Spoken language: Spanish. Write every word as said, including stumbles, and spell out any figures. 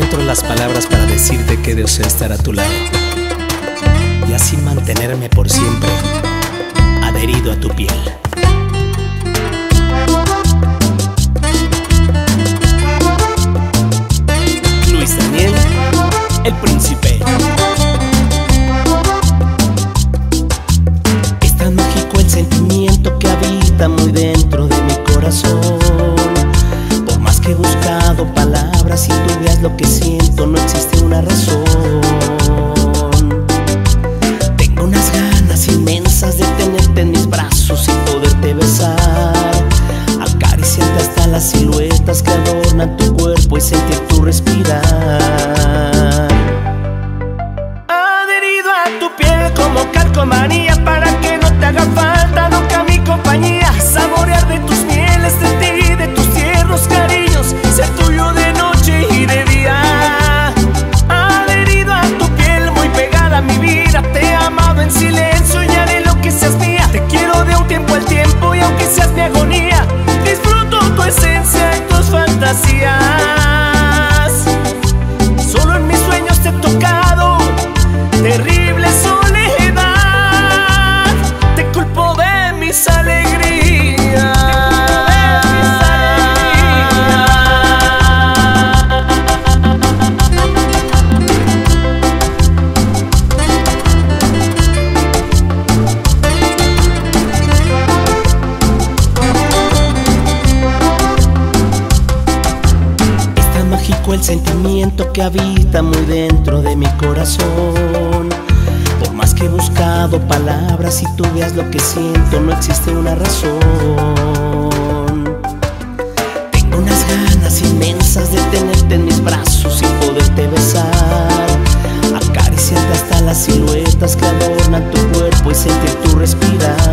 encuentro las palabras para decirte que deseo estar a tu lado y así mantenerme por siempre adherido a tu piel. Luis Daniel, el príncipe. Es tan mágico el sentimiento que habita muy dentro de mi corazón. Por más que he buscado palabras, si tú veas lo que siento, no existe una razón. Tengo unas ganas inmensas de tenerte en mis brazos y poderte besar, acariciarte hasta las siluetas que adornan tu cuerpo y sentir tu respirar. Adherido a tu piel como calcomanía, para que no te haga falta nunca mi compañía. Saborear de tus mieles, sentir de tus tiernos cariños, ser tuyo de noche y de día. Adherido a tu piel, muy pegada a mi vida, te he amado en silencio y haré lo que seas mía. Te quiero de un tiempo al tiempo y aunque seas mi agonía, disfruto tu esencia y tus fantasías. Terrible soledad, te culpo de mis alegrías. Es tan mágico el sentimiento que habita muy dentro de mi corazón. Por más que he buscado palabras, si tú veas lo que siento, no existe una razón. Tengo unas ganas inmensas de tenerte en mis brazos y poderte besar, acariciarte hasta las siluetas que adornan tu cuerpo y sentir tu respirar.